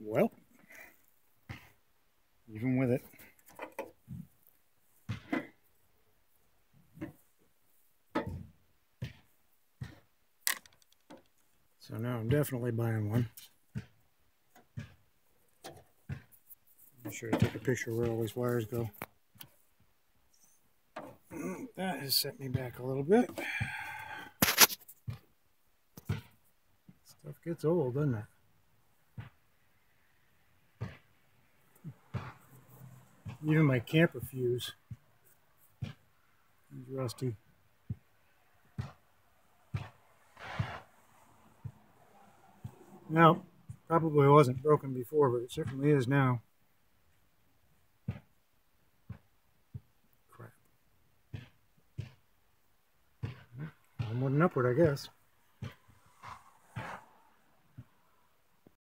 Well, even with it. So now I'm definitely buying one. Make sure I take a picture of where all these wires go. That has set me back a little bit. Stuff gets old, doesn't it? Even my camper fuse is rusty. Now, probably wasn't broken before, but it certainly is now. Crap. Onward and upward, I guess.